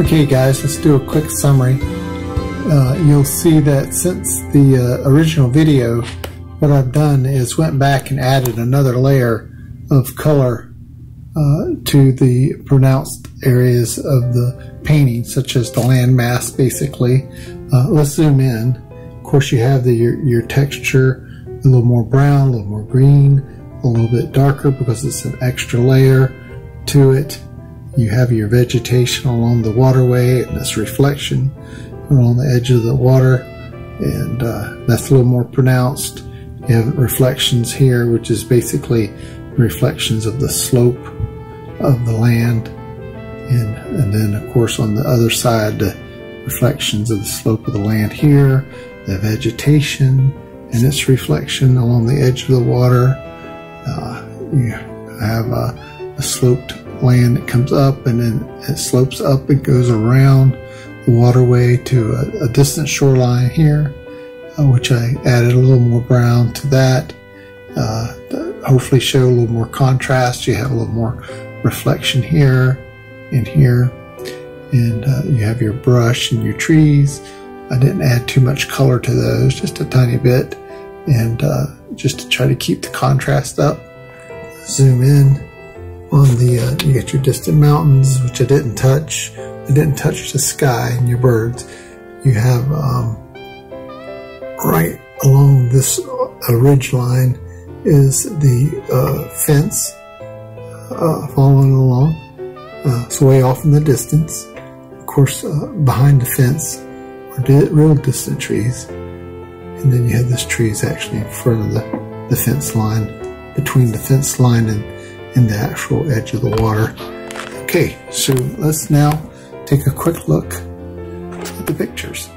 Okay guys, let's do a quick summary. You'll see that since the original video, what I've done is went back and added another layer of color to the pronounced areas of the painting, such as the landmass basically. Let's zoom in. Of course, you have your texture, a little more brown, a little more green, a little bit darker because it's an extra layer to it. You have your vegetation along the waterway and this reflection along the edge of the water, and that's a little more pronounced. You have reflections here, which is basically reflections of the slope of the land, and then of course on the other side the reflections of the slope of the land here, the vegetation and its reflection along the edge of the water. You have a sloped land that comes up, and then it slopes up and goes around the waterway to a distant shoreline here, which I added a little more brown to that to hopefully show a little more contrast. You have a little more reflection here and here, and you have your brush and your trees. I didn't add too much color to those, just a tiny bit, and just to try to keep the contrast up. Zoom in on the, you get your distant mountains, which I didn't touch. I didn't touch the sky and your birds. You have right along this ridge line is the fence following along. It's way off in the distance. Of course, behind the fence are real distant trees. And then you have this trees actually in front of the fence line, between the fence line and the actual edge of the water. Okay, so let's now take a quick look at the pictures.